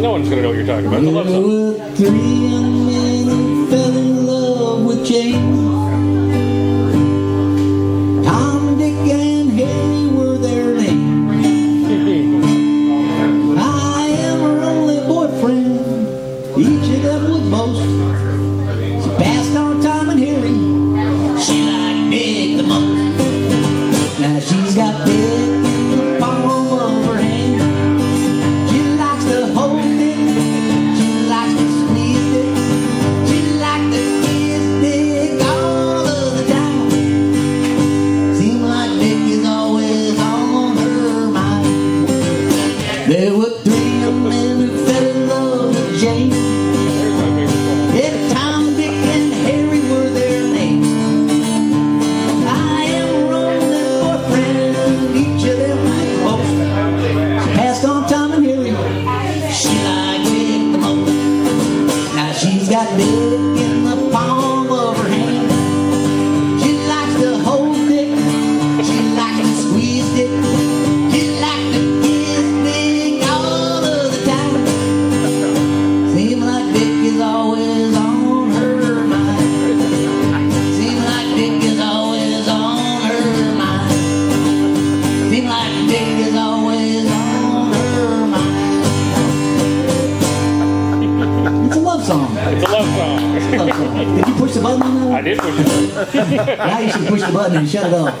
well, no one's going to know what you're talking about. It's a love song. Three young men who fell in love with James. Tom, Dick, and Harry were their names. I am her only boyfriend. Each it up with boast. She passed on Tom and Harry. She liked Dick the most. Now she's got Dick. There were three young men who fell in love with James. If Tom, Dick, and Harry were their names. I am wrong, their boyfriend, each of them like both. She passed on Tom and Harry. She liked Dick the most. Now she's got Dick in the palm of her hand. She likes to hold Dick. She likes to squeeze Dick. Song. It's a love song. Did you push the button on that one? I did push the button. Now you should push the button and shut it off.